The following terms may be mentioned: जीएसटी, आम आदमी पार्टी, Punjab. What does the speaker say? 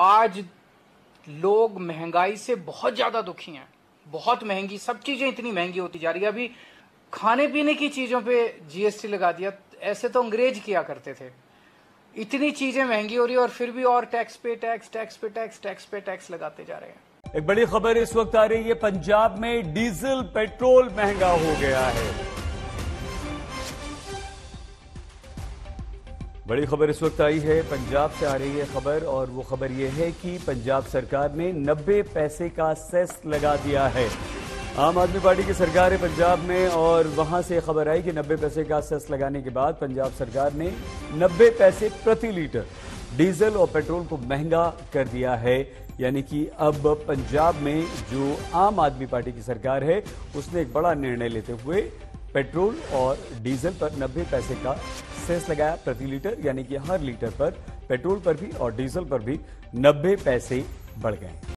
आज लोग महंगाई से बहुत ज्यादा दुखी हैं, बहुत महंगी, सब चीजें इतनी महंगी होती जा रही है। अभी खाने पीने की चीजों पे जीएसटी लगा दिया, ऐसे तो अंग्रेज किया करते थे। इतनी चीजें महंगी हो रही है और फिर भी और टैक्स पे टैक्स, टैक्स पे टैक्स, टैक्स पे टैक्स लगाते जा रहे हैं। एक बड़ी खबर इस वक्त आ रही है, पंजाब में डीजल पेट्रोल महंगा हो गया है। बड़ी खबर इस वक्त आई है, पंजाब से आ रही है खबर, और वो खबर ये है कि पंजाब सरकार ने 90 पैसे का सेस लगा दिया है। आम आदमी पार्टी की सरकार है पंजाब में और वहां से खबर आई कि 90 पैसे का सेस लगाने के बाद पंजाब सरकार ने 90 पैसे प्रति लीटर डीजल और पेट्रोल को महंगा कर दिया है। यानी कि अब पंजाब में जो आम आदमी पार्टी की सरकार है उसने एक बड़ा निर्णय लेते हुए पेट्रोल और डीजल पर 90 पैसे का सेस लगाया प्रति लीटर, यानी कि हर लीटर पर पेट्रोल पर भी और डीजल पर भी 90 पैसे बढ़ गए।